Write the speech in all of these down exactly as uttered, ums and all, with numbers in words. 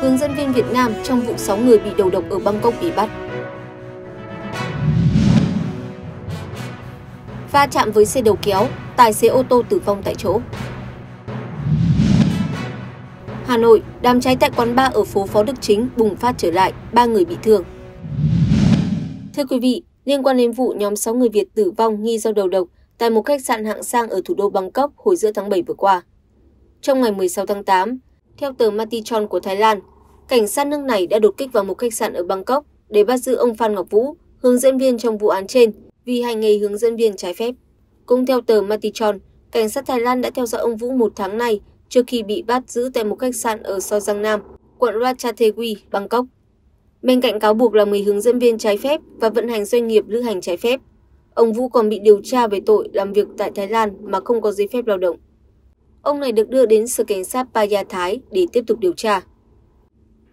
hướng dẫn viên Việt Nam trong vụ sáu người bị đầu độc ở Bangkok bị bắt. Va chạm với xe đầu kéo, tài xế ô tô tử vong tại chỗ. Hà Nội, đám cháy tại quán bar ở phố Phó Đức Chính bùng phát trở lại, ba người bị thương. Thưa quý vị, liên quan đến vụ nhóm sáu người Việt tử vong nghi do đầu độc tại một khách sạn hạng sang ở thủ đô Bangkok hồi giữa tháng bảy vừa qua. Trong ngày mười sáu tháng tám, theo tờ Matichon của Thái Lan, cảnh sát nước này đã đột kích vào một khách sạn ở Bangkok để bắt giữ ông Phan Ngọc Vũ, hướng dẫn viên trong vụ án trên, vì hành nghề hướng dẫn viên trái phép. Cũng theo tờ Matichon, cảnh sát Thái Lan đã theo dõi ông Vũ một tháng nay trước khi bị bắt giữ tại một khách sạn ở Soi Rang Nam, quận Ratchathewi, Bangkok. Bên cạnh cáo buộc là người hướng dẫn viên trái phép và vận hành doanh nghiệp lữ hành trái phép, ông Vũ còn bị điều tra về tội làm việc tại Thái Lan mà không có giấy phép lao động. Ông này được đưa đến sở cảnh sát Paya Thái để tiếp tục điều tra.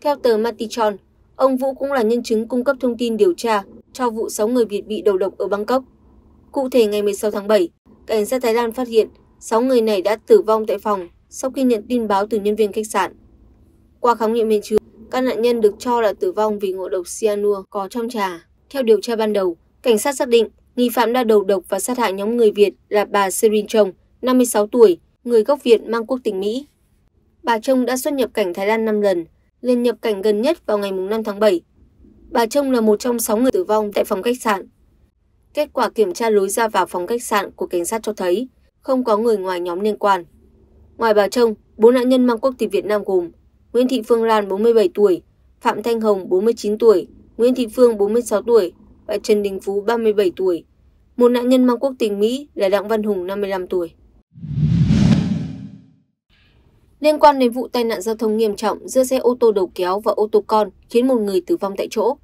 Theo tờ Matichon, ông Vũ cũng là nhân chứng cung cấp thông tin điều tra cho vụ sáu người Việt bị đầu độc ở Bangkok. Cụ thể, ngày mười sáu tháng bảy, cảnh sát Thái Lan phát hiện sáu người này đã tử vong tại phòng sau khi nhận tin báo từ nhân viên khách sạn. Qua khám nghiệm hiện trường, các nạn nhân được cho là tử vong vì ngộ độc cyanua có trong trà. Theo điều tra ban đầu, cảnh sát xác định nghi phạm đã đầu độc và sát hại nhóm người Việt là bà Sirintrong, năm mươi sáu tuổi, người gốc Việt mang quốc tịch Mỹ. Bà Trông đã xuất nhập cảnh Thái Lan năm lần, lần nhập cảnh gần nhất vào ngày năm tháng bảy. Bà Trông là một trong sáu người tử vong tại phòng khách sạn. Kết quả kiểm tra lối ra vào phòng khách sạn của cảnh sát cho thấy không có người ngoài nhóm liên quan. Ngoài bà Trông, bốn nạn nhân mang quốc tịch Việt Nam gồm Nguyễn Thị Phương Lan bốn mươi bảy tuổi, Phạm Thanh Hồng bốn mươi chín tuổi, Nguyễn Thị Phương bốn mươi sáu tuổi và Trần Đình Phú ba mươi bảy tuổi. Một nạn nhân mang quốc tịch Mỹ là Đặng Văn Hùng năm mươi lăm tuổi. Liên quan đến vụ tai nạn giao thông nghiêm trọng giữa xe ô tô đầu kéo và ô tô con khiến một người tử vong tại chỗ,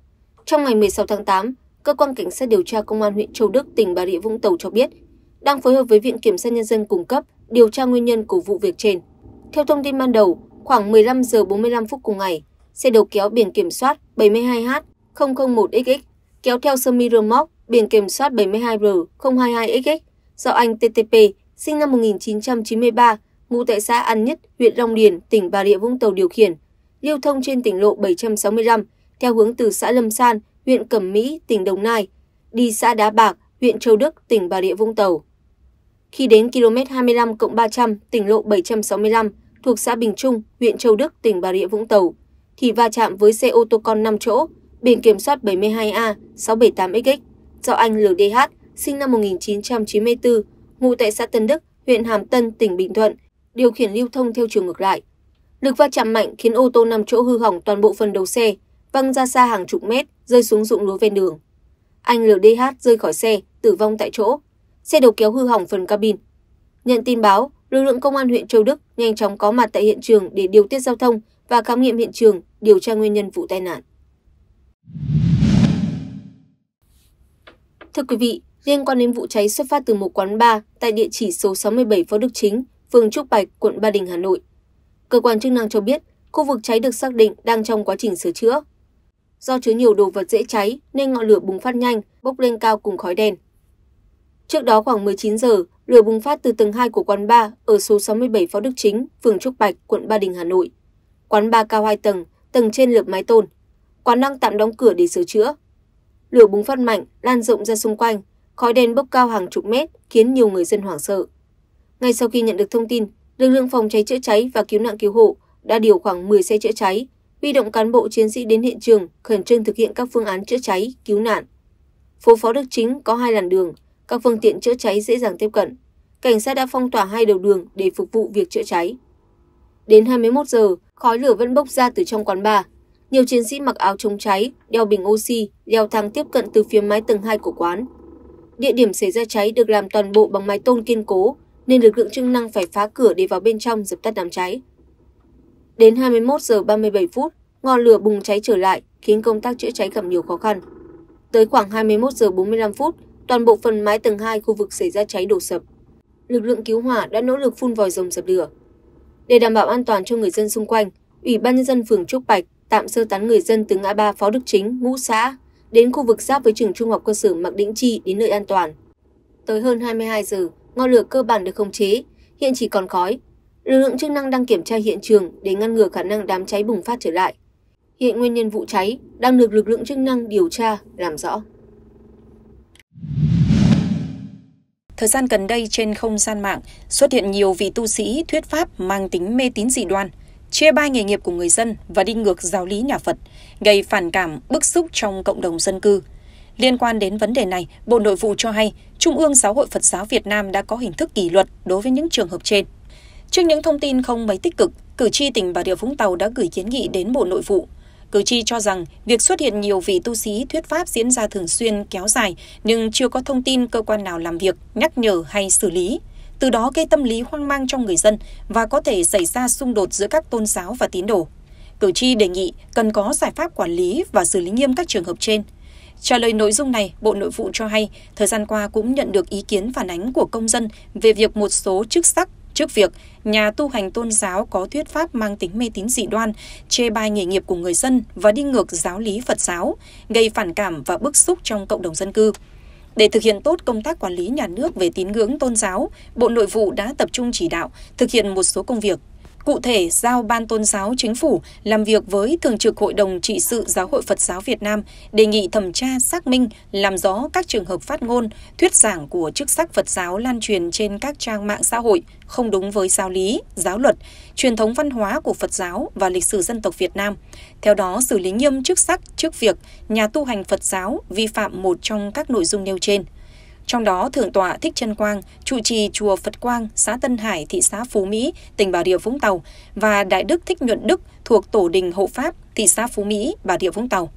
trong ngày mười sáu tháng tám, cơ quan cảnh sát điều tra công an huyện Châu Đức, tỉnh Bà Rịa Vũng Tàu cho biết đang phối hợp với Viện Kiểm sát Nhân dân cung cấp điều tra nguyên nhân của vụ việc trên. Theo thông tin ban đầu, khoảng mười lăm giờ bốn mươi lăm phút cùng ngày, xe đầu kéo biển kiểm soát bảy hai H không không một X X kéo theo sơ mi rơ móc biển kiểm soát bảy hai R không hai hai X X do anh T T P sinh năm một nghìn chín trăm chín mươi ba, ngụ tại xã An Nhất, huyện Long Điền, tỉnh Bà Rịa Vũng Tàu điều khiển, lưu thông trên tỉnh lộ bảy trăm sáu mươi lăm theo hướng từ xã Lâm San, huyện Cẩm Mỹ, tỉnh Đồng Nai, đi xã Đá Bạc, huyện Châu Đức, tỉnh Bà Rịa Vũng Tàu. Khi đến km hai mươi lăm cộng ba trăm tỉnh lộ bảy trăm sáu mươi lăm thuộc xã Bình Trung, huyện Châu Đức, tỉnh Bà Rịa Vũng Tàu, thì va chạm với xe ô tô con năm chỗ, biển kiểm soát bảy hai A sáu bảy tám X X do anh L D H sinh năm một nghìn chín trăm chín mươi tư, ngụ tại xã Tân Đức, huyện Hàm Tân, tỉnh Bình Thuận, điều khiển lưu thông theo chiều ngược lại. Lực va chạm mạnh khiến ô tô năm chỗ hư hỏng toàn bộ phần đầu xe, văng ra xa hàng chục mét, rơi xuống ruộng lúa ven đường. Anh L D H rơi khỏi xe, tử vong tại chỗ. Xe đầu kéo hư hỏng phần cabin. Nhận tin báo, lực lượng công an huyện Châu Đức nhanh chóng có mặt tại hiện trường để điều tiết giao thông và khám nghiệm hiện trường, điều tra nguyên nhân vụ tai nạn. Thưa quý vị, liên quan đến vụ cháy xuất phát từ một quán bar tại địa chỉ số sáu mươi bảy Phó Đức Chính, phường Trúc Bạch, quận Ba Đình, Hà Nội. Cơ quan chức năng cho biết, khu vực cháy được xác định đang trong quá trình sửa chữa. Do chứa nhiều đồ vật dễ cháy nên ngọn lửa bùng phát nhanh, bốc lên cao cùng khói đen. Trước đó khoảng mười chín giờ, lửa bùng phát từ tầng hai của quán bar ở số sáu mươi bảy Phó Đức Chính, phường Trúc Bạch, quận Ba Đình, Hà Nội. Quán bar cao hai tầng, tầng trên lợp mái tôn. Quán đang tạm đóng cửa để sửa chữa. Lửa bùng phát mạnh, lan rộng ra xung quanh, khói đen bốc cao hàng chục mét khiến nhiều người dân hoảng sợ. Ngay sau khi nhận được thông tin, lực lượng phòng cháy chữa cháy và cứu nạn cứu hộ đã điều khoảng mười xe chữa cháy, huy động cán bộ chiến sĩ đến hiện trường khẩn trương thực hiện các phương án chữa cháy, cứu nạn. Phố Phó Đức Chính có hai làn đường, các phương tiện chữa cháy dễ dàng tiếp cận. Cảnh sát đã phong tỏa hai đầu đường để phục vụ việc chữa cháy. Đến hai mươi mốt giờ, khói lửa vẫn bốc ra từ trong quán bar. Nhiều chiến sĩ mặc áo chống cháy, đeo bình oxy, leo thang tiếp cận từ phía mái tầng hai của quán. Địa điểm xảy ra cháy được làm toàn bộ bằng mái tôn kiên cố, nên lực lượng chức năng phải phá cửa để vào bên trong dập tắt đám cháy. Đến hai mươi mốt giờ ba mươi bảy phút, ngọn lửa bùng cháy trở lại khiến công tác chữa cháy gặp nhiều khó khăn. Tới khoảng hai mươi mốt giờ bốn mươi lăm phút, toàn bộ phần mái tầng hai khu vực xảy ra cháy đổ sập. Lực lượng cứu hỏa đã nỗ lực phun vòi rồng dập lửa. Để đảm bảo an toàn cho người dân xung quanh, Ủy ban nhân dân phường Trúc Bạch tạm sơ tán người dân từ ngã ba Phó Đức Chính, Ngũ Xã đến khu vực giáp với trường trung học cơ sở Mạc Đĩnh Chi đến nơi an toàn. Tới hơn hai mươi hai giờ, ngọn lửa cơ bản được khống chế, hiện chỉ còn khói. Lực lượng chức năng đang kiểm tra hiện trường để ngăn ngừa khả năng đám cháy bùng phát trở lại. Hiện nguyên nhân vụ cháy đang được lực lượng chức năng điều tra, làm rõ. Thời gian gần đây trên không gian mạng xuất hiện nhiều vị tu sĩ thuyết pháp mang tính mê tín dị đoan, chê bai nghề nghiệp của người dân và đi ngược giáo lý nhà Phật, gây phản cảm, bức xúc trong cộng đồng dân cư. Liên quan đến vấn đề này, Bộ Nội vụ cho hay Trung ương Giáo hội Phật giáo Việt Nam đã có hình thức kỷ luật đối với những trường hợp trên. Trước những thông tin không mấy tích cực, cử tri tỉnh Bà Rịa Vũng Tàu đã gửi kiến nghị đến Bộ Nội vụ. Cử tri cho rằng việc xuất hiện nhiều vị tu sĩ thuyết pháp diễn ra thường xuyên kéo dài nhưng chưa có thông tin cơ quan nào làm việc, nhắc nhở hay xử lý. Từ đó gây tâm lý hoang mang trong người dân và có thể xảy ra xung đột giữa các tôn giáo và tín đồ. Cử tri đề nghị cần có giải pháp quản lý và xử lý nghiêm các trường hợp trên. Trả lời nội dung này, Bộ Nội vụ cho hay thời gian qua cũng nhận được ý kiến phản ánh của công dân về việc một số chức sắc, trước việc nhà tu hành tôn giáo có thuyết pháp mang tính mê tín dị đoan, chê bai nghề nghiệp của người dân và đi ngược giáo lý Phật giáo, gây phản cảm và bức xúc trong cộng đồng dân cư. Để thực hiện tốt công tác quản lý nhà nước về tín ngưỡng tôn giáo, Bộ Nội vụ đã tập trung chỉ đạo thực hiện một số công việc. Cụ thể, giao Ban Tôn giáo Chính phủ làm việc với Thường trực Hội đồng Trị sự Giáo hội Phật giáo Việt Nam đề nghị thẩm tra, xác minh, làm rõ các trường hợp phát ngôn, thuyết giảng của chức sắc Phật giáo lan truyền trên các trang mạng xã hội không đúng với giáo lý, giáo luật, truyền thống văn hóa của Phật giáo và lịch sử dân tộc Việt Nam. Theo đó, xử lý nghiêm chức sắc trước việc nhà tu hành Phật giáo vi phạm một trong các nội dung nêu trên. Trong đó, Thượng tọa Thích Chân Quang, trụ trì Chùa Phật Quang, xã Tân Hải, thị xã Phú Mỹ, tỉnh Bà Rịa Vũng Tàu và Đại đức Thích Nhuận Đức thuộc Tổ đình Hộ Pháp, thị xã Phú Mỹ, Bà Rịa Vũng Tàu.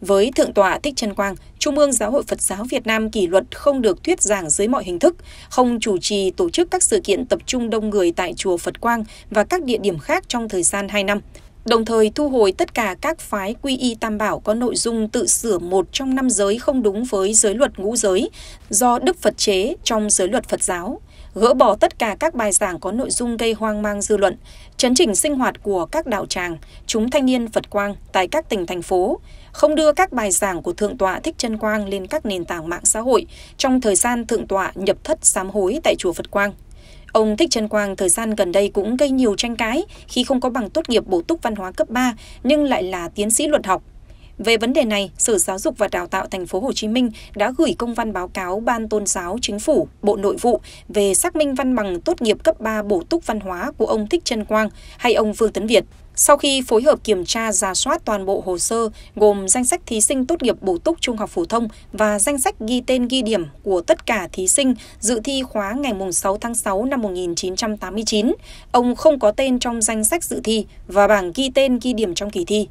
Với Thượng tọa Thích Chân Quang, Trung ương Giáo hội Phật giáo Việt Nam kỷ luật không được thuyết giảng dưới mọi hình thức, không chủ trì tổ chức các sự kiện tập trung đông người tại Chùa Phật Quang và các địa điểm khác trong thời gian hai năm. Đồng thời thu hồi tất cả các phái quy y Tam Bảo có nội dung tự sửa một trong năm giới không đúng với giới luật ngũ giới do Đức Phật chế trong giới luật Phật giáo, gỡ bỏ tất cả các bài giảng có nội dung gây hoang mang dư luận, chấn chỉnh sinh hoạt của các đạo tràng, chúng thanh niên Phật Quang tại các tỉnh, thành phố, không đưa các bài giảng của Thượng tọa Thích Chân Quang lên các nền tảng mạng xã hội trong thời gian Thượng tọa nhập thất sám hối tại Chùa Phật Quang. Ông Thích Chân Quang thời gian gần đây cũng gây nhiều tranh cãi khi không có bằng tốt nghiệp bổ túc văn hóa cấp ba nhưng lại là tiến sĩ luật học. Về vấn đề này, Sở Giáo dục và Đào tạo Thành phố Hồ Chí Minh đã gửi công văn báo cáo Ban Tôn giáo Chính phủ, Bộ Nội vụ về xác minh văn bằng tốt nghiệp cấp ba bổ túc văn hóa của ông Thích Chân Quang hay ông Vương Tấn Việt. Sau khi phối hợp kiểm tra rà soát toàn bộ hồ sơ gồm danh sách thí sinh tốt nghiệp bổ túc trung học phổ thông và danh sách ghi tên ghi điểm của tất cả thí sinh dự thi khóa ngày sáu tháng sáu năm một nghìn chín trăm tám mươi chín, ông không có tên trong danh sách dự thi và bảng ghi tên ghi điểm trong kỳ thi.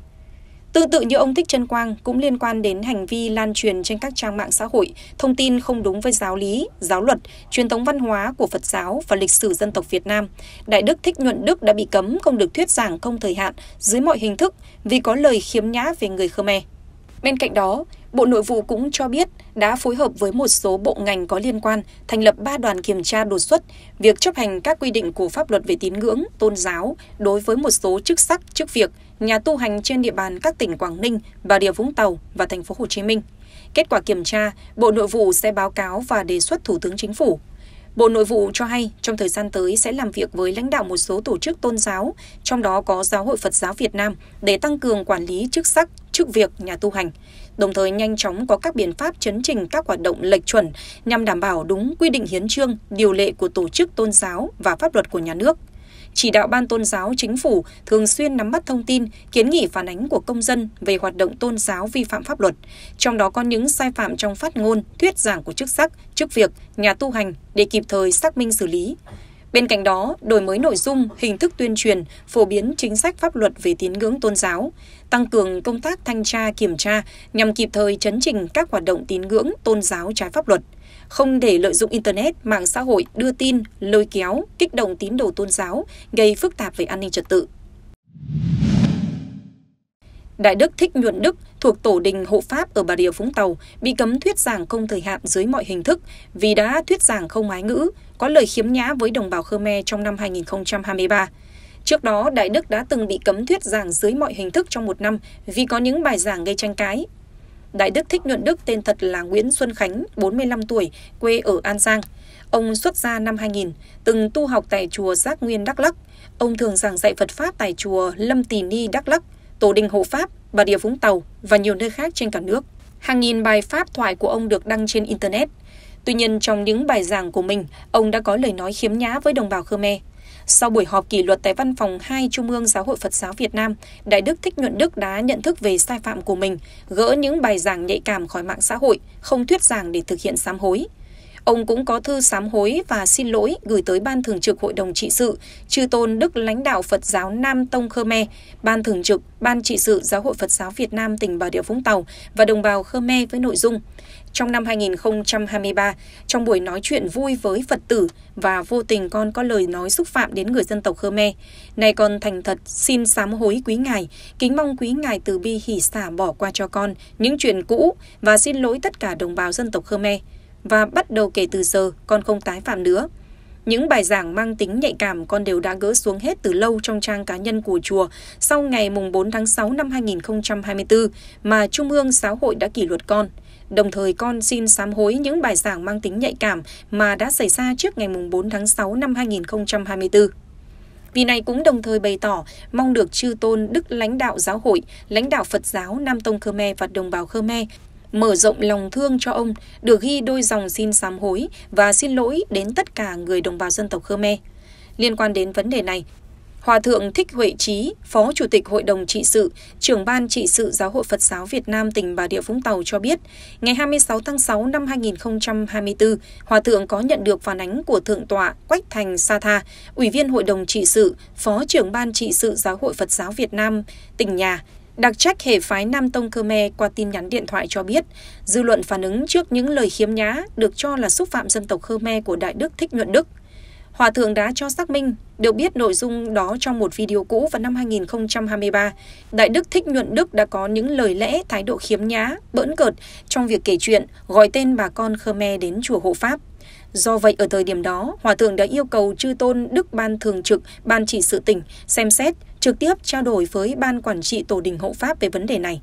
Tương tự như ông Thích Chân Quang cũng liên quan đến hành vi lan truyền trên các trang mạng xã hội thông tin không đúng với giáo lý, giáo luật, truyền thống văn hóa của Phật giáo và lịch sử dân tộc Việt Nam. Đại đức Thích Nhuận Đức đã bị cấm không được thuyết giảng không thời hạn dưới mọi hình thức vì có lời khiếm nhã về người Khmer. Bên cạnh đó, Bộ Nội vụ cũng cho biết đã phối hợp với một số bộ ngành có liên quan thành lập ba đoàn kiểm tra đột xuất việc chấp hành các quy định của pháp luật về tín ngưỡng, tôn giáo đối với một số chức sắc, chức việc, nhà tu hành trên địa bàn các tỉnh Quảng Ninh, Bà Rịa Vũng Tàu và Thành phố Hồ Chí Minh. Kết quả kiểm tra, Bộ Nội vụ sẽ báo cáo và đề xuất Thủ tướng Chính phủ. Bộ Nội vụ cho hay trong thời gian tới sẽ làm việc với lãnh đạo một số tổ chức tôn giáo, trong đó có Giáo hội Phật giáo Việt Nam để tăng cường quản lý chức sắc, chức việc, nhà tu hành, đồng thời nhanh chóng có các biện pháp chấn chỉnh các hoạt động lệch chuẩn nhằm đảm bảo đúng quy định hiến chương, điều lệ của tổ chức tôn giáo và pháp luật của nhà nước. Chỉ đạo Ban Tôn giáo Chính phủ thường xuyên nắm bắt thông tin, kiến nghị phản ánh của công dân về hoạt động tôn giáo vi phạm pháp luật, trong đó có những sai phạm trong phát ngôn, thuyết giảng của chức sắc, chức việc, nhà tu hành để kịp thời xác minh xử lý. Bên cạnh đó, đổi mới nội dung, hình thức tuyên truyền, phổ biến chính sách pháp luật về tín ngưỡng tôn giáo, tăng cường công tác thanh tra kiểm tra nhằm kịp thời chấn chỉnh các hoạt động tín ngưỡng tôn giáo trái pháp luật, không để lợi dụng Internet, mạng xã hội đưa tin, lôi kéo, kích động tín đồ tôn giáo, gây phức tạp về an ninh trật tự. Đại đức Thích Nhuận Đức thuộc Tổ đình Hộ Pháp ở Bà Rịa Vũng Tàu bị cấm thuyết giảng không thời hạn dưới mọi hình thức vì đã thuyết giảng không ái ngữ, có lời khiếm nhã với đồng bào Khmer trong năm hai nghìn không trăm hai mươi ba. Trước đó, Đại đức đã từng bị cấm thuyết giảng dưới mọi hình thức trong một năm vì có những bài giảng gây tranh cãi. Đại đức Thích Nhuận Đức tên thật là Nguyễn Xuân Khánh, bốn mươi lăm tuổi, quê ở An Giang. Ông xuất gia năm hai nghìn, từng tu học tại chùa Giác Nguyên Đắk Lắc. Ông thường giảng dạy Phật Pháp tại chùa Lâm Tỳ Ni Đắk Lắc, Tổ đình Hộ Pháp, Bà Rịa Vũng Tàu và nhiều nơi khác trên cả nước. Hàng nghìn bài pháp thoại của ông được đăng trên Internet. Tuy nhiên, trong những bài giảng của mình, ông đã có lời nói khiếm nhã với đồng bào Khmer. Sau buổi họp kỷ luật tại Văn phòng hai Trung ương Giáo hội Phật giáo Việt Nam, Đại đức Thích Nhuận Đức đã nhận thức về sai phạm của mình, gỡ những bài giảng nhạy cảm khỏi mạng xã hội, không thuyết giảng để thực hiện sám hối. Ông cũng có thư sám hối và xin lỗi gửi tới Ban Thường trực Hội đồng Trị sự, Chư Tôn Đức lãnh đạo Phật giáo Nam Tông Khmer, Ban Thường trực, Ban Trị sự Giáo hội Phật giáo Việt Nam tỉnh Bà Rịa Vũng Tàu và đồng bào Khmer với nội dung: trong năm hai nghìn không trăm hai mươi ba, trong buổi nói chuyện vui với Phật tử và vô tình con có lời nói xúc phạm đến người dân tộc Khmer. Nay con thành thật xin sám hối quý ngài, kính mong quý ngài từ bi hỷ xả bỏ qua cho con những chuyện cũ và xin lỗi tất cả đồng bào dân tộc Khmer. Và bắt đầu kể từ giờ, con không tái phạm nữa. Những bài giảng mang tính nhạy cảm con đều đã gỡ xuống hết từ lâu trong trang cá nhân của chùa sau ngày bốn tháng sáu năm hai nghìn không trăm hai mươi tư mà Trung ương Giáo hội đã kỷ luật con. Đồng thời con xin sám hối những bài giảng mang tính nhạy cảm mà đã xảy ra trước ngày bốn tháng sáu năm hai nghìn không trăm hai mươi tư. Vì này cũng đồng thời bày tỏ mong được Chư Tôn Đức lãnh đạo giáo hội, lãnh đạo Phật giáo Nam Tông Khmer và đồng bào Khmer mở rộng lòng thương cho ông, được ghi đôi dòng xin sám hối và xin lỗi đến tất cả người đồng bào dân tộc Khmer. Liên quan đến vấn đề này, Hòa thượng Thích Huệ Trí, Phó Chủ tịch Hội đồng Trị sự, trưởng Ban Trị sự Giáo hội Phật giáo Việt Nam tỉnh Bà Rịa Vũng Tàu cho biết, ngày hai mươi sáu tháng sáu năm hai nghìn không trăm hai mươi tư, Hòa thượng có nhận được phản ánh của Thượng tọa Quách Thành Sa Tha, Ủy viên Hội đồng Trị sự, Phó trưởng Ban Trị sự Giáo hội Phật giáo Việt Nam tỉnh nhà, đặc trách hệ phái Nam Tông Khmer qua tin nhắn điện thoại cho biết, dư luận phản ứng trước những lời khiếm nhã được cho là xúc phạm dân tộc Khmer của Đại đức Thích Nhuận Đức. Hòa thượng đã cho xác minh, được biết nội dung đó trong một video cũ vào năm hai nghìn không trăm hai mươi ba. Đại đức Thích Nhuận Đức đã có những lời lẽ, thái độ khiếm nhã, bỡn cợt trong việc kể chuyện, gọi tên bà con Khmer đến chùa Hộ Pháp. Do vậy, ở thời điểm đó, Hòa thượng đã yêu cầu Chư Tôn Đức Ban Thường trực, Ban Trị sự tỉnh xem xét, trực tiếp trao đổi với Ban Quản trị Tổ đình Hộ Pháp về vấn đề này.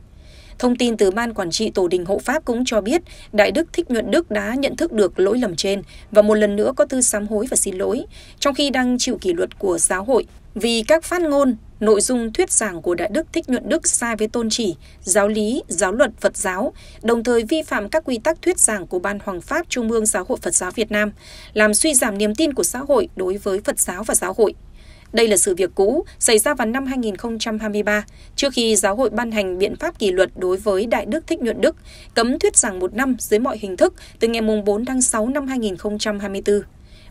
Thông tin từ Ban Quản trị Tổ đình Hộ Pháp cũng cho biết, Đại đức Thích Nhuận Đức đã nhận thức được lỗi lầm trên và một lần nữa có thư sám hối và xin lỗi, trong khi đang chịu kỷ luật của giáo hội vì các phát ngôn, nội dung thuyết giảng của Đại đức Thích Nhuận Đức sai với tôn chỉ, giáo lý, giáo luật Phật giáo, đồng thời vi phạm các quy tắc thuyết giảng của Ban Hoàng Pháp Trung ương Giáo hội Phật giáo Việt Nam, làm suy giảm niềm tin của xã hội đối với Phật giáo và giáo hội. Đây là sự việc cũ xảy ra vào năm hai nghìn không trăm hai mươi ba, trước khi giáo hội ban hành biện pháp kỷ luật đối với Đại đức Thích Nhuận Đức, cấm thuyết giảng một năm dưới mọi hình thức từ ngày bốn tháng sáu năm hai nghìn không trăm hai mươi tư.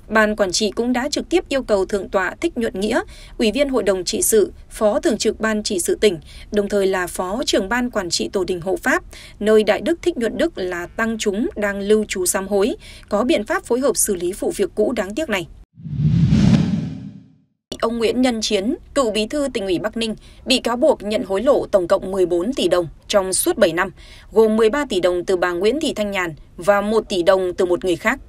Ban Quản trị cũng đã trực tiếp yêu cầu Thượng tọa Thích Nhuận Nghĩa, Ủy viên Hội đồng Trị sự, Phó Thường trực Ban Trị sự tỉnh, đồng thời là Phó trưởng Ban Quản trị Tổ đình Hộ Pháp, nơi Đại đức Thích Nhuận Đức là tăng chúng đang lưu trú sám hối, có biện pháp phối hợp xử lý vụ việc cũ đáng tiếc này. Ông Nguyễn Nhân Chiến, cựu bí thư tỉnh ủy Bắc Ninh, bị cáo buộc nhận hối lộ tổng cộng mười bốn tỷ đồng trong suốt bảy năm, gồm mười ba tỷ đồng từ bà Nguyễn Thị Thanh Nhàn và một tỷ đồng từ một người khác.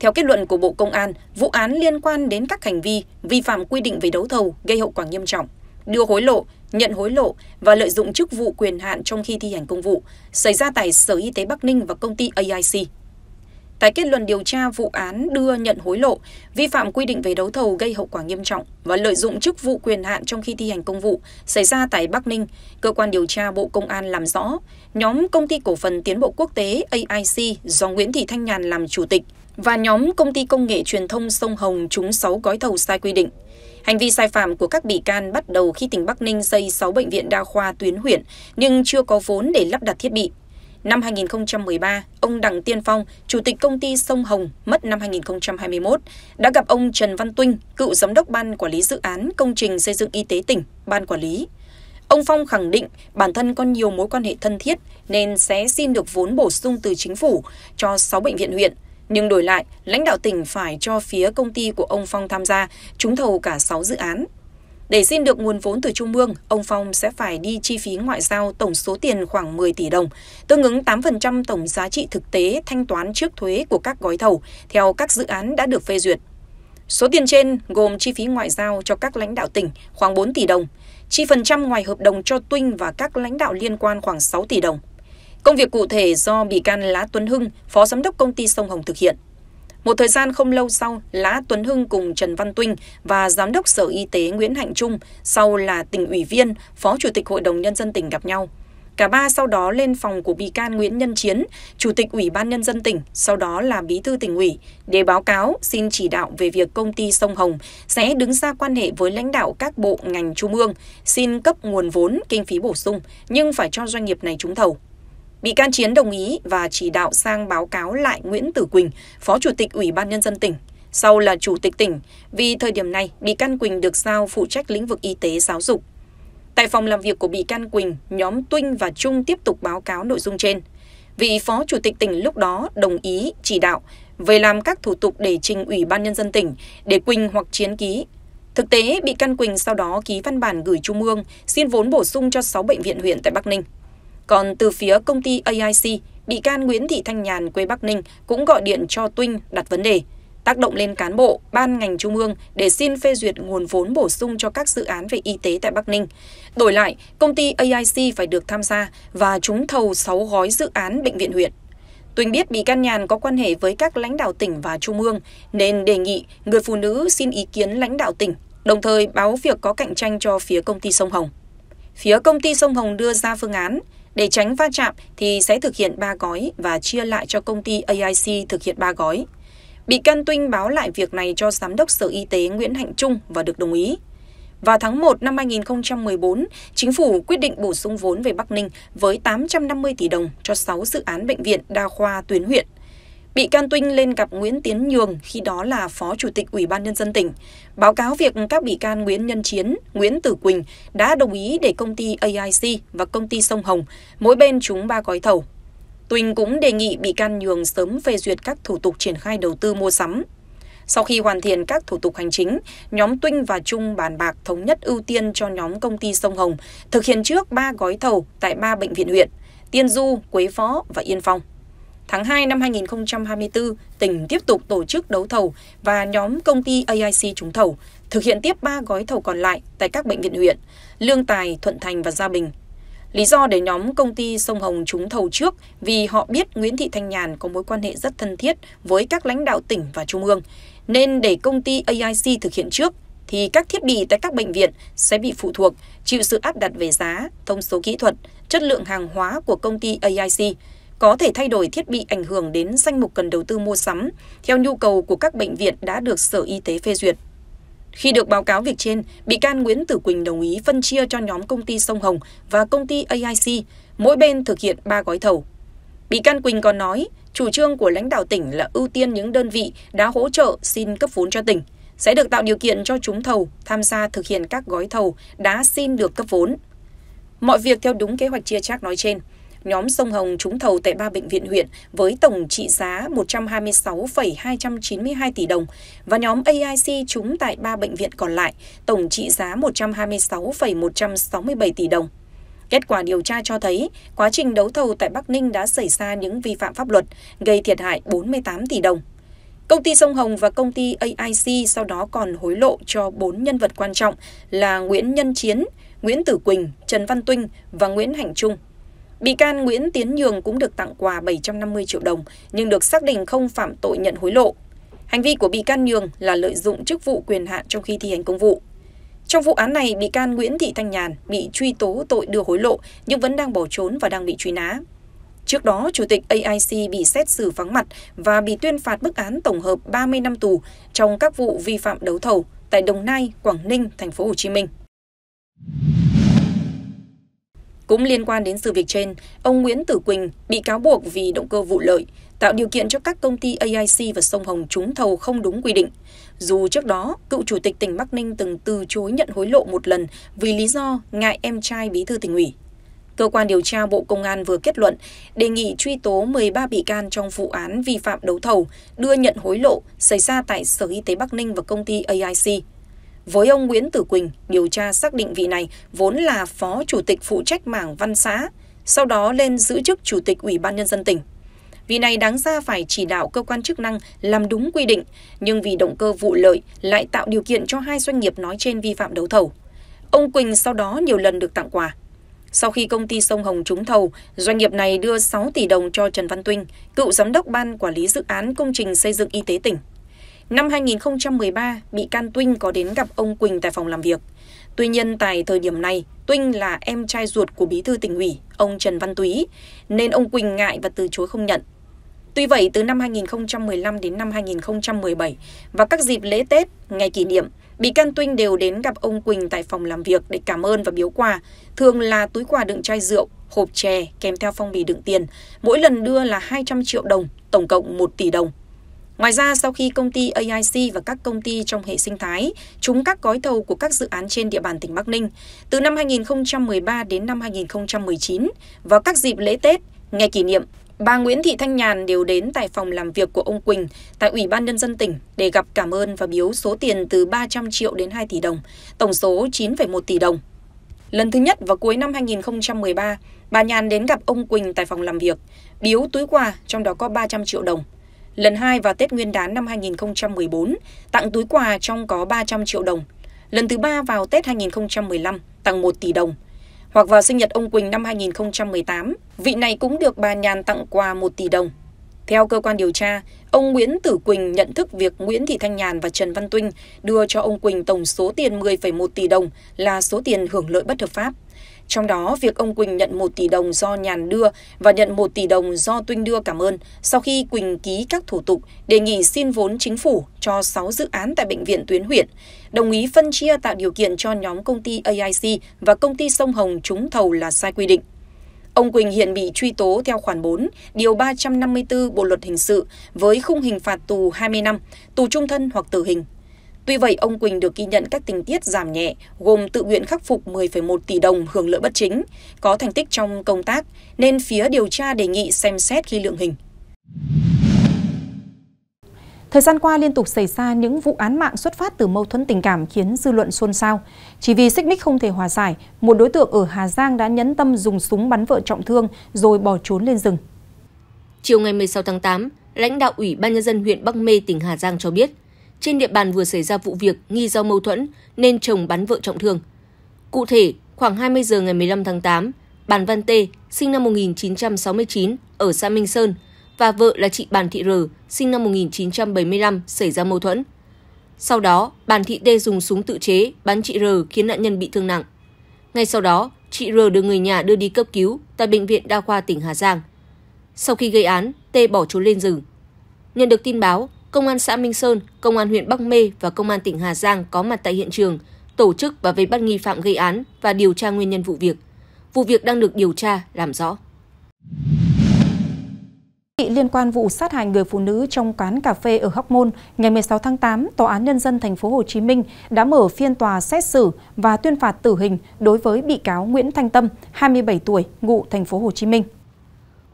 Theo kết luận của Bộ Công an, vụ án liên quan đến các hành vi vi phạm quy định về đấu thầu gây hậu quả nghiêm trọng, đưa hối lộ, nhận hối lộ và lợi dụng chức vụ quyền hạn trong khi thi hành công vụ, xảy ra tại Sở Y tế Bắc Ninh và công ty A I C. Tại kết luận điều tra vụ án đưa nhận hối lộ, vi phạm quy định về đấu thầu gây hậu quả nghiêm trọng và lợi dụng chức vụ quyền hạn trong khi thi hành công vụ xảy ra tại Bắc Ninh, cơ quan điều tra Bộ Công an làm rõ nhóm Công ty Cổ phần Tiến bộ Quốc tế A I C do Nguyễn Thị Thanh Nhàn làm chủ tịch và nhóm Công ty Công nghệ Truyền thông Sông Hồng trúng sáu gói thầu sai quy định. Hành vi sai phạm của các bị can bắt đầu khi tỉnh Bắc Ninh xây sáu bệnh viện đa khoa tuyến huyện nhưng chưa có vốn để lắp đặt thiết bị. Năm hai nghìn không trăm mười ba, ông Đặng Tiên Phong, Chủ tịch Công ty Sông Hồng, mất năm hai nghìn không trăm hai mươi mốt, đã gặp ông Trần Văn Tuynh, cựu Giám đốc Ban Quản lý Dự án Công trình Xây dựng Y tế tỉnh, Ban Quản lý. Ông Phong khẳng định bản thân có nhiều mối quan hệ thân thiết nên sẽ xin được vốn bổ sung từ chính phủ cho sáu bệnh viện huyện. Nhưng đổi lại, lãnh đạo tỉnh phải cho phía công ty của ông Phong tham gia, trúng thầu cả sáu dự án. Để xin được nguồn vốn từ Trung ương, ông Phong sẽ phải đi chi phí ngoại giao tổng số tiền khoảng mười tỷ đồng, tương ứng tám phần trăm tổng giá trị thực tế thanh toán trước thuế của các gói thầu theo các dự án đã được phê duyệt. Số tiền trên gồm chi phí ngoại giao cho các lãnh đạo tỉnh khoảng bốn tỷ đồng, chi phần trăm ngoài hợp đồng cho Tuynh và các lãnh đạo liên quan khoảng sáu tỷ đồng. Công việc cụ thể do bị can Lá Tuấn Hưng, Phó Giám đốc Công ty Sông Hồng thực hiện. Một thời gian không lâu sau, Lã Tuấn Hưng cùng Trần Văn Tuynh và Giám đốc Sở Y tế Nguyễn Hạnh Trung, sau là tỉnh ủy viên, Phó Chủ tịch Hội đồng Nhân dân tỉnh gặp nhau. Cả ba sau đó lên phòng của bị can Nguyễn Nhân Chiến, Chủ tịch Ủy ban Nhân dân tỉnh, sau đó là Bí thư tỉnh ủy, để báo cáo xin chỉ đạo về việc công ty Sông Hồng sẽ đứng ra quan hệ với lãnh đạo các bộ ngành trung ương, xin cấp nguồn vốn, kinh phí bổ sung, nhưng phải cho doanh nghiệp này trúng thầu. Bị can Chiến đồng ý và chỉ đạo sang báo cáo lại Nguyễn Tử Quỳnh, Phó Chủ tịch Ủy ban Nhân dân tỉnh, sau là Chủ tịch tỉnh, vì thời điểm này bị can Quỳnh được giao phụ trách lĩnh vực y tế giáo dục. Tại phòng làm việc của bị can Quỳnh, nhóm Tuynh và Trung tiếp tục báo cáo nội dung trên. Vị Phó Chủ tịch tỉnh lúc đó đồng ý chỉ đạo về làm các thủ tục để trình Ủy ban Nhân dân tỉnh để Quỳnh hoặc Chiến ký. Thực tế, bị can Quỳnh sau đó ký văn bản gửi Trung ương xin vốn bổ sung cho sáu bệnh viện huyện tại Bắc Ninh. Còn từ phía công ty A I C, bị can Nguyễn Thị Thanh Nhàn quê Bắc Ninh cũng gọi điện cho Tuynh đặt vấn đề, tác động lên cán bộ, ban ngành trung ương để xin phê duyệt nguồn vốn bổ sung cho các dự án về y tế tại Bắc Ninh. Đổi lại, công ty A I C phải được tham gia và trúng thầu sáu gói dự án bệnh viện huyện. Tuynh biết bị can Nhàn có quan hệ với các lãnh đạo tỉnh và trung ương, nên đề nghị người phụ nữ xin ý kiến lãnh đạo tỉnh, đồng thời báo việc có cạnh tranh cho phía công ty Sông Hồng. Phía công ty Sông Hồng đưa ra phương án, để tránh va chạm thì sẽ thực hiện ba gói và chia lại cho công ty A I C thực hiện ba gói. Bị can Tuynh báo lại việc này cho Giám đốc Sở Y tế Nguyễn Hạnh Trung và được đồng ý. Vào tháng một năm hai nghìn không trăm mười bốn, Chính phủ quyết định bổ sung vốn về Bắc Ninh với tám trăm năm mươi tỷ đồng cho sáu dự án bệnh viện đa khoa tuyến huyện. Bị can Tuynh lên gặp Nguyễn Tiến Nhường, khi đó là Phó Chủ tịch Ủy ban Nhân dân tỉnh, báo cáo việc các bị can Nguyễn Nhân Chiến, Nguyễn Tử Quỳnh đã đồng ý để công ty A I C và công ty Sông Hồng mỗi bên trúng ba gói thầu. Tuynh cũng đề nghị bị can Nhường sớm phê duyệt các thủ tục triển khai đầu tư mua sắm. Sau khi hoàn thiện các thủ tục hành chính, nhóm Tuynh và Trung bàn bạc thống nhất ưu tiên cho nhóm công ty Sông Hồng thực hiện trước ba gói thầu tại ba bệnh viện huyện, Tiên Du, Quế Võ và Yên Phong. Tháng hai năm hai nghìn không trăm hai mươi tư, tỉnh tiếp tục tổ chức đấu thầu và nhóm công ty A I C trúng thầu, thực hiện tiếp ba gói thầu còn lại tại các bệnh viện huyện, Lương Tài, Thuận Thành và Gia Bình. Lý do để nhóm công ty Sông Hồng trúng thầu trước vì họ biết Nguyễn Thị Thanh Nhàn có mối quan hệ rất thân thiết với các lãnh đạo tỉnh và trung ương, nên để công ty A I C thực hiện trước thì các thiết bị tại các bệnh viện sẽ bị phụ thuộc, chịu sự áp đặt về giá, thông số kỹ thuật, chất lượng hàng hóa của công ty A I C, có thể thay đổi thiết bị ảnh hưởng đến danh mục cần đầu tư mua sắm theo nhu cầu của các bệnh viện đã được Sở Y tế phê duyệt. Khi được báo cáo việc trên, bị can Nguyễn Tử Quỳnh đồng ý phân chia cho nhóm công ty Sông Hồng và công ty A I C, mỗi bên thực hiện ba gói thầu. Bị can Quỳnh còn nói, chủ trương của lãnh đạo tỉnh là ưu tiên những đơn vị đã hỗ trợ xin cấp vốn cho tỉnh, sẽ được tạo điều kiện cho trúng thầu tham gia thực hiện các gói thầu đã xin được cấp vốn. Mọi việc theo đúng kế hoạch chia chác nói trên. Nhóm Sông Hồng trúng thầu tại ba bệnh viện huyện với tổng trị giá một trăm hai mươi sáu phẩy hai chín hai tỷ đồng và nhóm A I C trúng tại ba bệnh viện còn lại tổng trị giá một trăm hai mươi sáu phẩy một sáu bảy tỷ đồng. Kết quả điều tra cho thấy, quá trình đấu thầu tại Bắc Ninh đã xảy ra những vi phạm pháp luật, gây thiệt hại bốn mươi tám tỷ đồng. Công ty Sông Hồng và công ty A I C sau đó còn hối lộ cho bốn nhân vật quan trọng là Nguyễn Nhân Chiến, Nguyễn Tử Quỳnh, Trần Văn Tuynh và Nguyễn Hạnh Trung. Bị can Nguyễn Tiến Nhường cũng được tặng quà bảy trăm năm mươi triệu đồng, nhưng được xác định không phạm tội nhận hối lộ. Hành vi của bị can Nhường là lợi dụng chức vụ quyền hạn trong khi thi hành công vụ. Trong vụ án này, bị can Nguyễn Thị Thanh Nhàn bị truy tố tội đưa hối lộ nhưng vẫn đang bỏ trốn và đang bị truy nã. Trước đó, Chủ tịch A I C bị xét xử vắng mặt và bị tuyên phạt mức án tổng hợp ba mươi năm tù trong các vụ vi phạm đấu thầu tại Đồng Nai, Quảng Ninh, Thành phố Hồ Chí Minh. Cũng liên quan đến sự việc trên, ông Nguyễn Tử Quỳnh bị cáo buộc vì động cơ vụ lợi, tạo điều kiện cho các công ty A I C và Sông Hồng trúng thầu không đúng quy định. Dù trước đó, cựu Chủ tịch tỉnh Bắc Ninh từng từ chối nhận hối lộ một lần vì lý do ngại em trai Bí thư tỉnh ủy. Cơ quan điều tra Bộ Công an vừa kết luận đề nghị truy tố mười ba bị can trong vụ án vi phạm đấu thầu, đưa nhận hối lộ xảy ra tại Sở Y tế Bắc Ninh và công ty A I C. Với ông Nguyễn Tử Quỳnh, điều tra xác định vị này vốn là Phó Chủ tịch phụ trách mảng văn xã, sau đó lên giữ chức Chủ tịch Ủy ban Nhân dân tỉnh. Vị này đáng ra phải chỉ đạo cơ quan chức năng làm đúng quy định, nhưng vì động cơ vụ lợi lại tạo điều kiện cho hai doanh nghiệp nói trên vi phạm đấu thầu. Ông Quỳnh sau đó nhiều lần được tặng quà. Sau khi công ty Sông Hồng trúng thầu, doanh nghiệp này đưa sáu tỷ đồng cho Trần Văn Tuynh, cựu giám đốc ban quản lý dự án công trình xây dựng y tế tỉnh. Năm hai nghìn không trăm mười ba, bị can Tuynh có đến gặp ông Quỳnh tại phòng làm việc. Tuy nhiên, tại thời điểm này, Tuynh là em trai ruột của bí thư tỉnh ủy, ông Trần Văn Túy, nên ông Quỳnh ngại và từ chối không nhận. Tuy vậy, từ năm hai nghìn không trăm mười lăm đến năm hai nghìn không trăm mười bảy và các dịp lễ Tết, ngày kỷ niệm, bị can Tuynh đều đến gặp ông Quỳnh tại phòng làm việc để cảm ơn và biếu quà, thường là túi quà đựng chai rượu, hộp chè kèm theo phong bì đựng tiền, mỗi lần đưa là hai trăm triệu đồng, tổng cộng một tỷ đồng. Ngoài ra, sau khi công ty A I C và các công ty trong hệ sinh thái trúng các gói thầu của các dự án trên địa bàn tỉnh Bắc Ninh, từ năm hai nghìn không trăm mười ba đến năm hai nghìn không trăm mười chín, vào các dịp lễ Tết, ngày kỷ niệm, bà Nguyễn Thị Thanh Nhàn đều đến tại phòng làm việc của ông Quỳnh tại Ủy ban Nhân dân tỉnh để gặp cảm ơn và biếu số tiền từ ba trăm triệu đến hai tỷ đồng, tổng số chín phẩy một tỷ đồng. Lần thứ nhất vào cuối năm hai nghìn không trăm mười ba, bà Nhàn đến gặp ông Quỳnh tại phòng làm việc, biếu túi quà trong đó có ba trăm triệu đồng. Lần hai vào Tết Nguyên đán năm hai nghìn không trăm mười bốn, tặng túi quà trong có ba trăm triệu đồng. Lần thứ ba vào Tết hai nghìn không trăm mười lăm, tặng một tỷ đồng. Hoặc vào sinh nhật ông Quỳnh năm hai nghìn không trăm mười tám, vị này cũng được bà Nhàn tặng quà một tỷ đồng. Theo cơ quan điều tra, ông Nguyễn Tử Quỳnh nhận thức việc Nguyễn Thị Thanh Nhàn và Trần Văn Tuynh đưa cho ông Quỳnh tổng số tiền mười phẩy một tỷ đồng là số tiền hưởng lợi bất hợp pháp. Trong đó, việc ông Quỳnh nhận một tỷ đồng do Nhàn đưa và nhận một tỷ đồng do Tuynh đưa cảm ơn sau khi Quỳnh ký các thủ tục đề nghị xin vốn chính phủ cho sáu dự án tại bệnh viện tuyến huyện, đồng ý phân chia tạo điều kiện cho nhóm công ty A I C và công ty Sông Hồng trúng thầu là sai quy định. Ông Quỳnh hiện bị truy tố theo khoản bốn, điều ba trăm năm mươi tư Bộ luật hình sự với khung hình phạt tù hai mươi năm, tù chung thân hoặc tử hình. Tuy vậy, ông Quỳnh được ghi nhận các tình tiết giảm nhẹ, gồm tự nguyện khắc phục mười phẩy một tỷ đồng hưởng lợi bất chính, có thành tích trong công tác, nên phía điều tra đề nghị xem xét khi lượng hình. Thời gian qua liên tục xảy ra những vụ án mạng xuất phát từ mâu thuẫn tình cảm khiến dư luận xôn xao. Chỉ vì xích mích không thể hòa giải, một đối tượng ở Hà Giang đã nhẫn tâm dùng súng bắn vợ trọng thương rồi bỏ trốn lên rừng. Chiều ngày mười sáu tháng tám, lãnh đạo Ủy ban Nhân dân huyện Bắc Mê, tỉnh Hà Giang cho biết, trên địa bàn vừa xảy ra vụ việc nghi do mâu thuẫn nên chồng bắn vợ trọng thương. Cụ thể, khoảng hai mươi giờ ngày mười lăm tháng tám, Bàn Văn Tê, sinh năm một nghìn chín trăm sáu mươi chín, ở xã Minh Sơn, và vợ là chị Bàn Thị R, sinh năm một nghìn chín trăm bảy mươi lăm, xảy ra mâu thuẫn. Sau đó, Bàn Thị Tê dùng súng tự chế bắn chị R khiến nạn nhân bị thương nặng. Ngay sau đó, chị R được người nhà đưa đi cấp cứu tại Bệnh viện Đa khoa tỉnh Hà Giang. Sau khi gây án, Tê bỏ trốn lên rừng. Nhận được tin báo, Công an xã Minh Sơn, Công an huyện Bắc Mê và Công an tỉnh Hà Giang có mặt tại hiện trường, tổ chức và vây bắt nghi phạm gây án và điều tra nguyên nhân vụ việc. Vụ việc đang được điều tra, làm rõ. Liên quan vụ sát hại người phụ nữ trong quán cà phê ở Hóc Môn, ngày mười sáu tháng tám, Tòa án Nhân dân thành phố Hồ Chí Minh đã mở phiên tòa xét xử và tuyên phạt tử hình đối với bị cáo Nguyễn Thanh Tâm, hai mươi bảy tuổi, ngụ thành phố Hồ Chí Minh.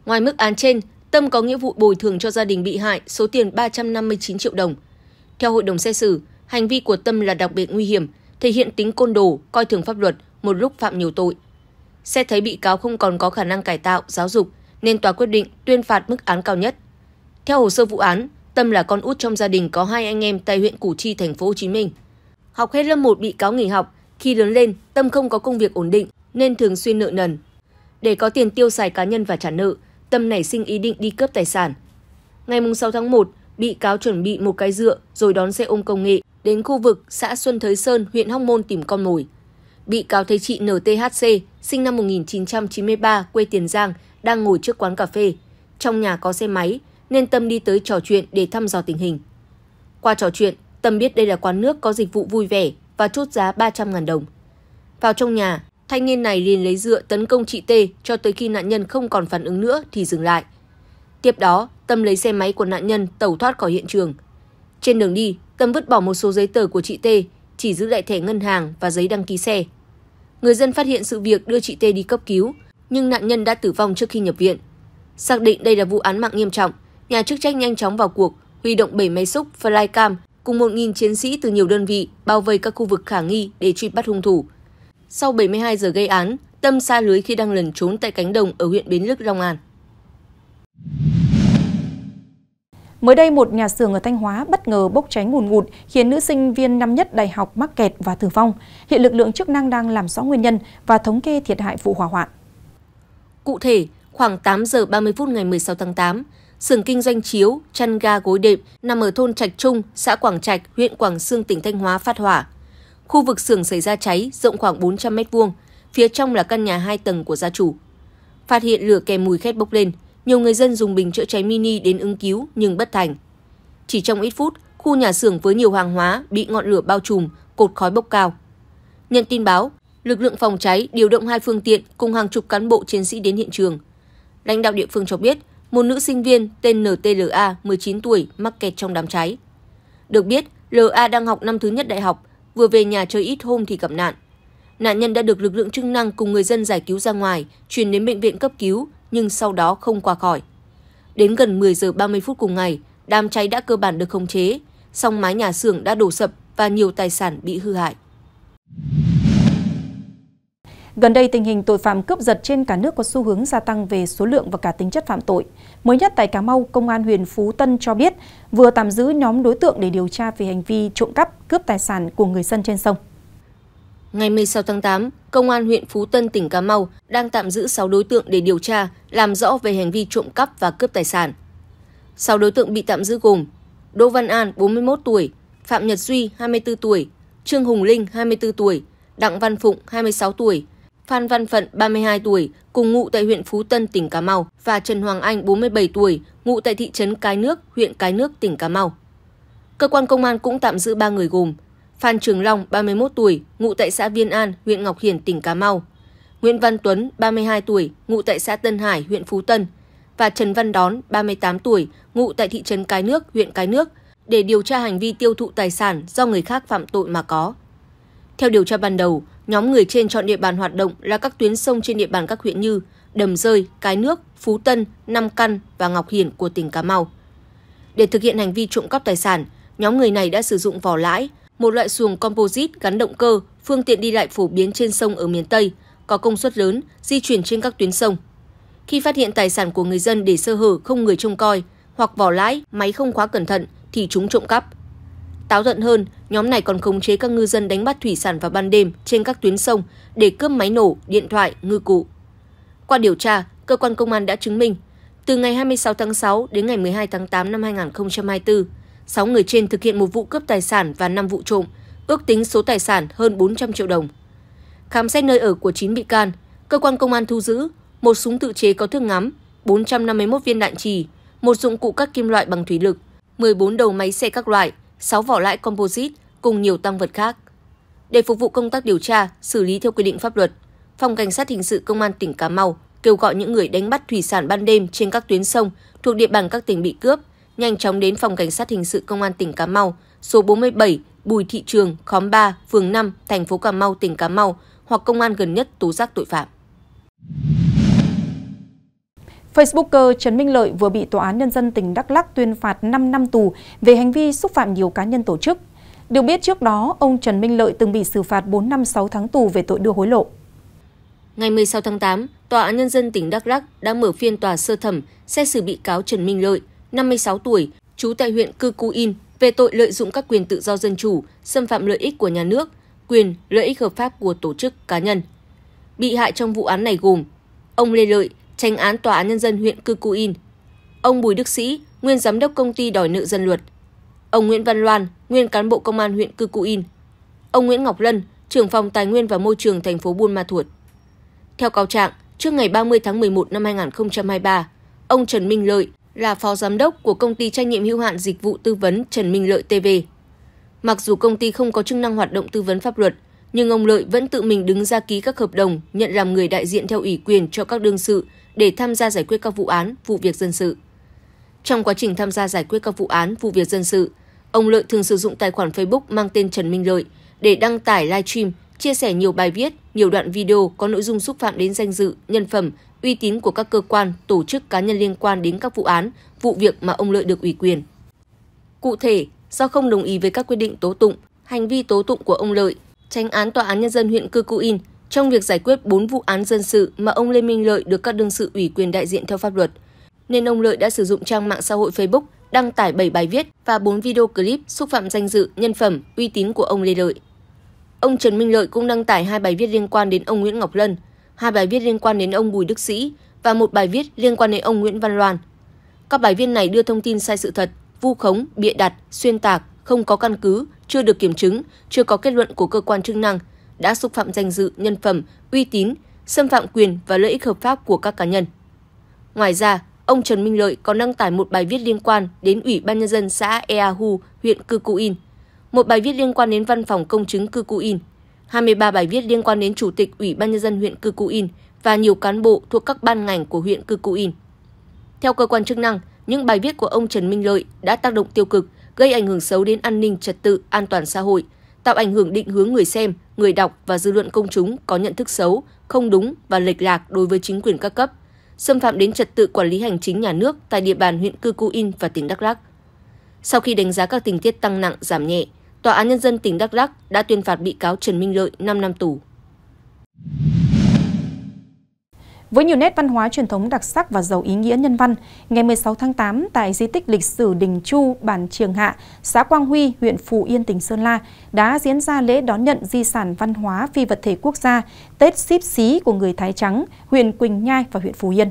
Ngoài mức án trên, Tâm có nghĩa vụ bồi thường cho gia đình bị hại số tiền ba trăm năm mươi chín triệu đồng. Theo hội đồng xét xử, hành vi của Tâm là đặc biệt nguy hiểm, thể hiện tính côn đồ, coi thường pháp luật, một lúc phạm nhiều tội. Xét thấy bị cáo không còn có khả năng cải tạo, giáo dục, nên tòa quyết định tuyên phạt mức án cao nhất. Theo hồ sơ vụ án, Tâm là con út trong gia đình có hai anh em tại huyện Củ Chi, thành phố Hồ Chí Minh. Học hết lớp một, bị cáo nghỉ học, khi lớn lên, Tâm không có công việc ổn định nên thường xuyên nợ nần. Để có tiền tiêu xài cá nhân và trả nợ, Tâm nảy sinh ý định đi cướp tài sản. Ngày sáu tháng một, bị cáo chuẩn bị một cái dựa rồi đón xe ôm công nghệ đến khu vực xã Xuân Thới Sơn, huyện Hóc Môn tìm con mồi. Bị cáo thấy chị en tê hát xê, sinh năm một nghìn chín trăm chín mươi ba, quê Tiền Giang, đang ngồi trước quán cà phê. Trong nhà có xe máy nên Tâm đi tới trò chuyện để thăm dò tình hình. Qua trò chuyện, Tâm biết đây là quán nước có dịch vụ vui vẻ và chốt giá ba trăm nghìn đồng. Vào trong nhà, thanh niên này liền lấy dựa tấn công chị T cho tới khi nạn nhân không còn phản ứng nữa thì dừng lại. Tiếp đó, Tâm lấy xe máy của nạn nhân tẩu thoát khỏi hiện trường. Trên đường đi, Tâm vứt bỏ một số giấy tờ của chị T, chỉ giữ lại thẻ ngân hàng và giấy đăng ký xe. Người dân phát hiện sự việc đưa chị T đi cấp cứu, nhưng nạn nhân đã tử vong trước khi nhập viện. Xác định đây là vụ án mạng nghiêm trọng, nhà chức trách nhanh chóng vào cuộc, huy động bảy máy xúc, flycam cùng một nghìn chiến sĩ từ nhiều đơn vị bao vây các khu vực khả nghi để truy bắt hung thủ. Sau bảy mươi hai giờ gây án, Tâm sa lưới khi đang lẩn trốn tại cánh đồng ở huyện Bến Lức, Long An. Mới đây, một nhà xưởng ở Thanh Hóa bất ngờ bốc cháy ngùn ngụt khiến nữ sinh viên năm nhất đại học mắc kẹt và tử vong. Hiện lực lượng chức năng đang làm rõ nguyên nhân và thống kê thiệt hại vụ hỏa hoạn. Cụ thể, khoảng tám giờ ba mươi phút ngày mười sáu tháng tám, xưởng kinh doanh chiếu, chăn ga gối đệm nằm ở thôn Trạch Trung, xã Quảng Trạch, huyện Quảng Xương, tỉnh Thanh Hóa phát hỏa. Khu vực xưởng xảy ra cháy rộng khoảng bốn trăm mét vuông, phía trong là căn nhà hai tầng của gia chủ. Phát hiện lửa kèm mùi khét bốc lên, nhiều người dân dùng bình chữa cháy mini đến ứng cứu nhưng bất thành. Chỉ trong ít phút, khu nhà xưởng với nhiều hàng hóa bị ngọn lửa bao trùm, cột khói bốc cao. Nhận tin báo, lực lượng phòng cháy điều động hai phương tiện cùng hàng chục cán bộ chiến sĩ đến hiện trường. Lãnh đạo địa phương cho biết, một nữ sinh viên tên en tê lờ a, mười chín tuổi, mắc kẹt trong đám cháy. Được biết, lờ a đang học năm thứ nhất đại học, vừa về nhà chơi ít hôm thì gặp nạn. Nạn nhân đã được lực lượng chức năng cùng người dân giải cứu ra ngoài, chuyển đến bệnh viện cấp cứu, nhưng sau đó không qua khỏi. Đến gần mười giờ ba mươi phút cùng ngày, đám cháy đã cơ bản được khống chế, song mái nhà xưởng đã đổ sập và nhiều tài sản bị hư hại. Gần đây, tình hình tội phạm cướp giật trên cả nước có xu hướng gia tăng về số lượng và cả tính chất phạm tội. Mới nhất tại Cà Mau, Công an huyện Phú Tân cho biết vừa tạm giữ nhóm đối tượng để điều tra về hành vi trộm cắp, cướp tài sản của người dân trên sông. Ngày mười sáu tháng tám, Công an huyện Phú Tân, tỉnh Cà Mau đang tạm giữ sáu đối tượng để điều tra, làm rõ về hành vi trộm cắp và cướp tài sản. sáu đối tượng bị tạm giữ gồm Đỗ Văn An, bốn mươi mốt tuổi, Phạm Nhật Duy, hai mươi tư tuổi, Trương Hùng Linh, hai mươi tư tuổi, Đặng Văn Phụng, hai mươi sáu tuổi, Phan Văn Phận, ba mươi hai tuổi, cùng ngụ tại huyện Phú Tân, tỉnh Cà Mau và Trần Hoàng Anh, bốn mươi bảy tuổi, ngụ tại thị trấn Cái Nước, huyện Cái Nước, tỉnh Cà Mau. Cơ quan công an cũng tạm giữ ba người gồm Phan Trường Long, ba mươi mốt tuổi, ngụ tại xã Viên An, huyện Ngọc Hiển, tỉnh Cà Mau, Nguyễn Văn Tuấn, ba mươi hai tuổi, ngụ tại xã Tân Hải, huyện Phú Tân và Trần Văn Đón, ba mươi tám tuổi, ngụ tại thị trấn Cái Nước, huyện Cái Nước để điều tra hành vi tiêu thụ tài sản do người khác phạm tội mà có. Theo điều tra ban đầu, nhóm người trên chọn địa bàn hoạt động là các tuyến sông trên địa bàn các huyện như Đầm Rơi, Cái Nước, Phú Tân, Nam Căn và Ngọc Hiển của tỉnh Cà Mau. Để thực hiện hành vi trộm cắp tài sản, nhóm người này đã sử dụng vỏ lãi, một loại xuồng composite gắn động cơ, phương tiện đi lại phổ biến trên sông ở miền Tây, có công suất lớn, di chuyển trên các tuyến sông. Khi phát hiện tài sản của người dân để sơ hở không người trông coi hoặc vỏ lãi, máy không khóa cẩn thận thì chúng trộm cắp. Táo tận hơn, nhóm này còn khống chế các ngư dân đánh bắt thủy sản vào ban đêm trên các tuyến sông để cướp máy nổ, điện thoại, ngư cụ. Qua điều tra, cơ quan công an đã chứng minh, từ ngày hai mươi sáu tháng sáu đến ngày mười hai tháng tám năm hai nghìn không trăm hai mươi tư, sáu người trên thực hiện một vụ cướp tài sản và năm vụ trộm, ước tính số tài sản hơn bốn trăm triệu đồng. Khám xét nơi ở của chín bị can, cơ quan công an thu giữ một súng tự chế có thước ngắm, bốn trăm năm mươi mốt viên đạn trì, một dụng cụ cắt kim loại bằng thủy lực, mười bốn đầu máy xe các loại, sáu vỏ lãi composite cùng nhiều tăng vật khác. Để phục vụ công tác điều tra, xử lý theo quy định pháp luật, Phòng Cảnh sát Hình sự Công an tỉnh Cà Mau kêu gọi những người đánh bắt thủy sản ban đêm trên các tuyến sông thuộc địa bàn các tỉnh bị cướp nhanh chóng đến Phòng Cảnh sát Hình sự Công an tỉnh Cà Mau, số bốn mươi bảy Bùi Thị Trường, khóm ba, phường năm, thành phố Cà Mau, tỉnh Cà Mau hoặc công an gần nhất tố giác tội phạm. Facebooker Trần Minh Lợi vừa bị Tòa án Nhân dân tỉnh Đắk Lắc tuyên phạt năm năm tù về hành vi xúc phạm nhiều cá nhân tổ chức. Được biết trước đó, ông Trần Minh Lợi từng bị xử phạt bốn năm sáu tháng tù về tội đưa hối lộ. Ngày mười sáu tháng tám, Tòa án Nhân dân tỉnh Đắk Lắc đã mở phiên tòa sơ thẩm xét xử bị cáo Trần Minh Lợi, năm mươi sáu tuổi, trú tại huyện Cư Cu In về tội lợi dụng các quyền tự do dân chủ, xâm phạm lợi ích của nhà nước, quyền, lợi ích hợp pháp của tổ chức cá nhân. Bị hại trong vụ án này gồm ông Lê Lợi, Chánh án Tòa án Nhân dân huyện Cư Cu In, ông Bùi Đức Sĩ, nguyên giám đốc công ty đòi nợ dân luật, ông Nguyễn Văn Loan, nguyên cán bộ công an huyện Cư Cu In, ông Nguyễn Ngọc Lân, trưởng phòng tài nguyên và môi trường thành phố Buôn Ma Thuột. Theo cáo trạng, trước ngày ba mươi tháng mười một năm hai nghìn không trăm hai mươi ba, ông Trần Minh Lợi là phó giám đốc của công ty trách nhiệm hữu hạn dịch vụ tư vấn Trần Minh Lợi tê vê. Mặc dù công ty không có chức năng hoạt động tư vấn pháp luật, nhưng ông Lợi vẫn tự mình đứng ra ký các hợp đồng nhận làm người đại diện theo ủy quyền cho các đương sự để tham gia giải quyết các vụ án, vụ việc dân sự. Trong quá trình tham gia giải quyết các vụ án, vụ việc dân sự, ông Lợi thường sử dụng tài khoản Facebook mang tên Trần Minh Lợi để đăng tải livestream, chia sẻ nhiều bài viết, nhiều đoạn video có nội dung xúc phạm đến danh dự, nhân phẩm, uy tín của các cơ quan, tổ chức cá nhân liên quan đến các vụ án, vụ việc mà ông Lợi được ủy quyền. Cụ thể, do không đồng ý với các quyết định tố tụng, hành vi tố tụng của ông Lợi, Chánh án Tòa án Nhân dân huyện Cư Cu In trong việc giải quyết bốn vụ án dân sự mà ông Lê Minh Lợi được các đương sự ủy quyền đại diện theo pháp luật, nên ông Lợi đã sử dụng trang mạng xã hội Facebook đăng tải bảy bài viết và bốn video clip xúc phạm danh dự, nhân phẩm, uy tín của ông Lê Lợi. Ông Trần Minh Lợi cũng đăng tải hai bài viết liên quan đến ông Nguyễn Ngọc Lân, hai bài viết liên quan đến ông Bùi Đức Sĩ và một bài viết liên quan đến ông Nguyễn Văn Loan. Các bài viết này đưa thông tin sai sự thật, vu khống, bịa đặt, xuyên tạc, không có căn cứ, chưa được kiểm chứng, chưa có kết luận của cơ quan chức năng, đã xúc phạm danh dự, nhân phẩm, uy tín, xâm phạm quyền và lợi ích hợp pháp của các cá nhân. Ngoài ra, ông Trần Minh Lợi còn đăng tải một bài viết liên quan đến Ủy ban Nhân dân xã Ea Hu, huyện Cư Cu In, một bài viết liên quan đến Văn phòng Công chứng Cư Cu In, hai mươi ba bài viết liên quan đến Chủ tịch Ủy ban Nhân dân huyện Cư Cu In và nhiều cán bộ thuộc các ban ngành của huyện Cư Cu In. Theo cơ quan chức năng, những bài viết của ông Trần Minh Lợi đã tác động tiêu cực, gây ảnh hưởng xấu đến an ninh, trật tự, an toàn xã hội, tạo ảnh hưởng định hướng người xem, người đọc và dư luận công chúng có nhận thức xấu, không đúng và lệch lạc đối với chính quyền các cấp, xâm phạm đến trật tự quản lý hành chính nhà nước tại địa bàn huyện Cư Cu In và tỉnh Đắk Lắk. Sau khi đánh giá các tình tiết tăng nặng, giảm nhẹ, Tòa án Nhân dân tỉnh Đắk Lắk đã tuyên phạt bị cáo Trần Minh Lợi năm năm tù. Với nhiều nét văn hóa truyền thống đặc sắc và giàu ý nghĩa nhân văn, ngày mười sáu tháng tám tại di tích lịch sử Đình Chu, bản Triềng Hạ, xã Quang Huy, huyện Phù Yên, tỉnh Sơn La đã diễn ra lễ đón nhận di sản văn hóa phi vật thể quốc gia Tết Xíp Xí của người Thái Trắng, huyện Quỳnh Nhai và huyện Phú Yên.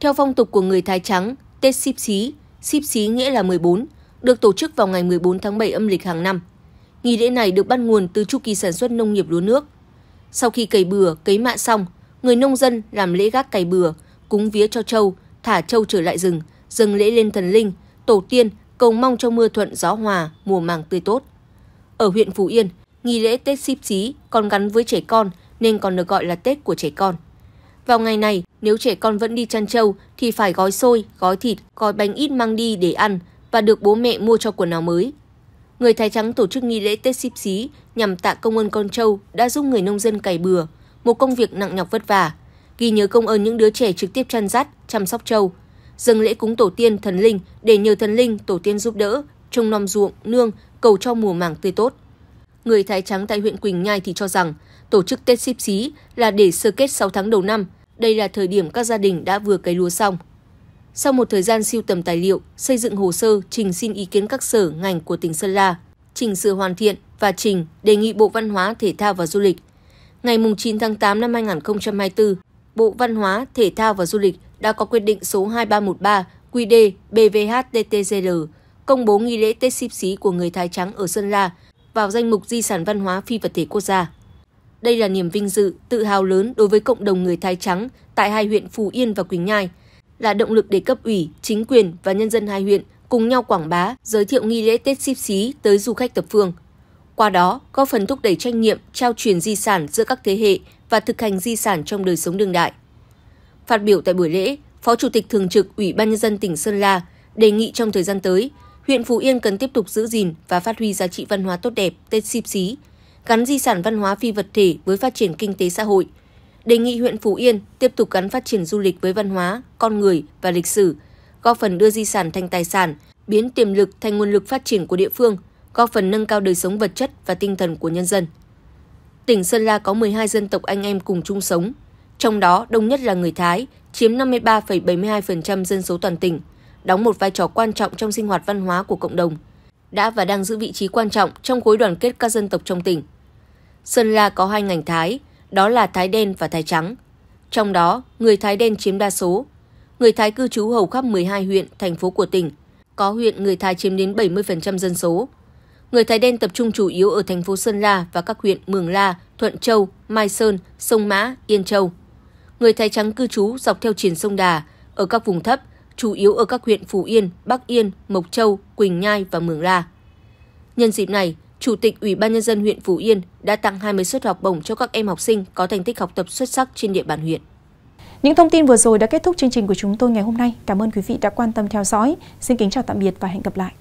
Theo phong tục của người Thái Trắng, Tết Xíp Xí, Xíp Xí nghĩa là mười bốn, được tổ chức vào ngày mười bốn tháng bảy âm lịch hàng năm. Nghi lễ này được bắt nguồn từ chu kỳ sản xuất nông nghiệp lúa nước. Sau khi cày bừa, cấy mạ xong, người nông dân làm lễ gác cày bừa, cúng vía cho trâu, thả trâu trở lại rừng, dâng lễ lên thần linh, tổ tiên, cầu mong cho mưa thuận gió hòa, mùa màng tươi tốt. Ở huyện Phú Yên, nghi lễ Tết Xíp Xí còn gắn với trẻ con nên còn được gọi là Tết của trẻ con. Vào ngày này, nếu trẻ con vẫn đi chăn trâu thì phải gói xôi, gói thịt, gói bánh ít mang đi để ăn và được bố mẹ mua cho quần áo mới. Người Thái Trắng tổ chức nghi lễ Tết Xíp Xí nhằm tạ công ơn con trâu đã giúp người nông dân cày bừa, một công việc nặng nhọc vất vả, ghi nhớ công ơn những đứa trẻ trực tiếp chăn dắt, chăm sóc trâu, dâng lễ cúng tổ tiên, thần linh để nhờ thần linh, tổ tiên giúp đỡ, trông nom ruộng, nương, cầu cho mùa màng tươi tốt. Người Thái Trắng tại huyện Quỳnh Nhai thì cho rằng tổ chức Tết Xíp Xí là để sơ kết sáu tháng đầu năm, đây là thời điểm các gia đình đã vừa cấy lúa xong. Sau một thời gian sưu tầm tài liệu, xây dựng hồ sơ, trình xin ý kiến các sở, ngành của tỉnh Sơn La, chỉnh sửa hoàn thiện và trình đề nghị Bộ Văn hóa, Thể thao và Du lịch, ngày chín tháng tám năm hai nghìn không trăm hai mươi tư, Bộ Văn hóa, Thể thao và Du lịch đã có quyết định số hai ba một ba Q D B V H T T G L công bố nghi lễ Tết Xíp Xí của người Thái Trắng ở Sơn La vào danh mục di sản văn hóa phi vật thể quốc gia. Đây là niềm vinh dự, tự hào lớn đối với cộng đồng người Thái Trắng tại hai huyện Phú Yên và Quỳnh Nhai, là động lực để cấp ủy, chính quyền và nhân dân hai huyện cùng nhau quảng bá, giới thiệu nghi lễ Tết Xíp Xí tới du khách thập phương. Qua đó, góp phần thúc đẩy trách nhiệm trao truyền di sản giữa các thế hệ và thực hành di sản trong đời sống đương đại. Phát biểu tại buổi lễ, Phó Chủ tịch Thường trực Ủy ban Nhân dân tỉnh Sơn La đề nghị trong thời gian tới, huyện Phú Yên cần tiếp tục giữ gìn và phát huy giá trị văn hóa tốt đẹp Tết Xíp Xí, gắn di sản văn hóa phi vật thể với phát triển kinh tế xã hội. Đề nghị huyện Phú Yên tiếp tục gắn phát triển du lịch với văn hóa, con người và lịch sử, góp phần đưa di sản thành tài sản, biến tiềm lực thành nguồn lực phát triển của địa phương, góp phần nâng cao đời sống vật chất và tinh thần của nhân dân. Tỉnh Sơn La có mười hai dân tộc anh em cùng chung sống, trong đó đông nhất là người Thái, chiếm năm mươi ba phẩy bảy mươi hai phần trăm dân số toàn tỉnh, đóng một vai trò quan trọng trong sinh hoạt văn hóa của cộng đồng, đã và đang giữ vị trí quan trọng trong khối đoàn kết các dân tộc trong tỉnh. Sơn La có hai ngành Thái, đó là Thái đen và Thái trắng. Trong đó, người Thái đen chiếm đa số. Người Thái cư trú hầu khắp mười hai huyện, thành phố của tỉnh, có huyện người Thái chiếm đến bảy mươi phần trăm dân số. Người Thái đen tập trung chủ yếu ở thành phố Sơn La và các huyện Mường La, Thuận Châu, Mai Sơn, Sông Mã, Yên Châu. Người Thái trắng cư trú dọc theo triển sông Đà, ở các vùng thấp, chủ yếu ở các huyện Phú Yên, Bắc Yên, Mộc Châu, Quỳnh Nhai và Mường La. Nhân dịp này, Chủ tịch Ủy ban Nhân dân huyện Phú Yên đã tặng hai mươi suất học bổng cho các em học sinh có thành tích học tập xuất sắc trên địa bàn huyện. Những thông tin vừa rồi đã kết thúc chương trình của chúng tôi ngày hôm nay. Cảm ơn quý vị đã quan tâm theo dõi. Xin kính chào tạm biệt và hẹn gặp lại.